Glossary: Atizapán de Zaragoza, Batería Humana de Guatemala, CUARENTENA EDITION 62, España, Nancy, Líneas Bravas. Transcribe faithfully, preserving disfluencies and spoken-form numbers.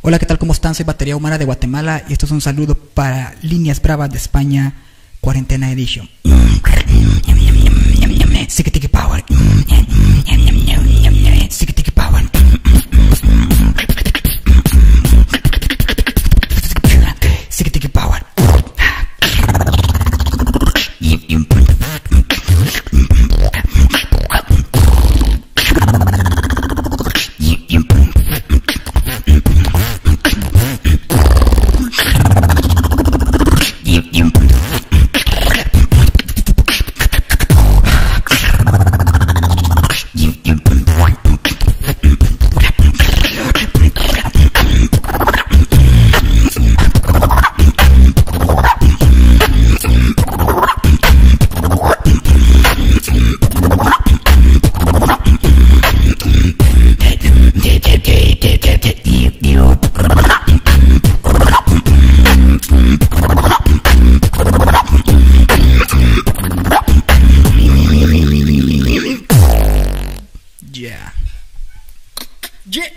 Hola, ¿qué tal? ¿Cómo están? Soy Batería Humana de Guatemala y esto es un saludo para Líneas Bravas de España, Cuarentena Edition. Power. Power. Power. Yeah. Yeah.